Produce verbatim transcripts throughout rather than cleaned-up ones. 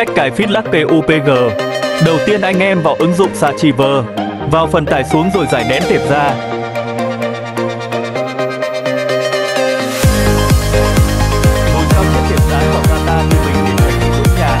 Cách cài feed lắc kê u pê giê. Đầu tiên anh em vào ứng dụng ZArchiver, vào phần tải xuống rồi giải nén tệp ra. Ngồi trong chiếc tệp dán vào data như mình để thành hình đúng nhà.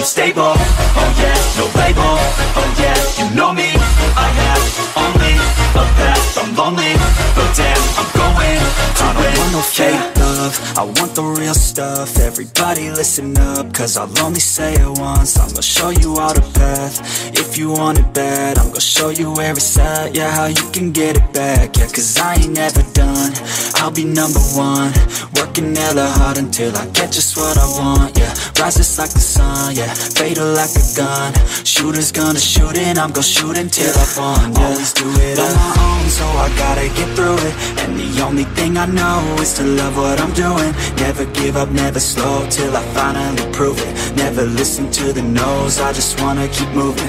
I'm stable, oh yeah, no label, oh yeah, you know me, I have only a path, I'm lonely, but damn, I'm going, I don't want no fake love, I want want the real stuff. Everybody listen up, cause I'll only say it once. I'm gonna show you all the path, if you want it bad. I'm gonna show you where it's at, yeah, how you can get it back. Yeah, cause I ain't never done, I'll be number one. Working hella hard until I get just what I want, yeah. Rises like the sun, yeah, fatal like a gun. Shooters gonna shoot and I'm gonna shoot until yeah. I want, yeah. Always do it on my own, so I gotta get through it. And the only thing I know is to love what I'm doing. Never give up, never slow, till I finally prove it. Never listen to the no's, I just wanna keep moving.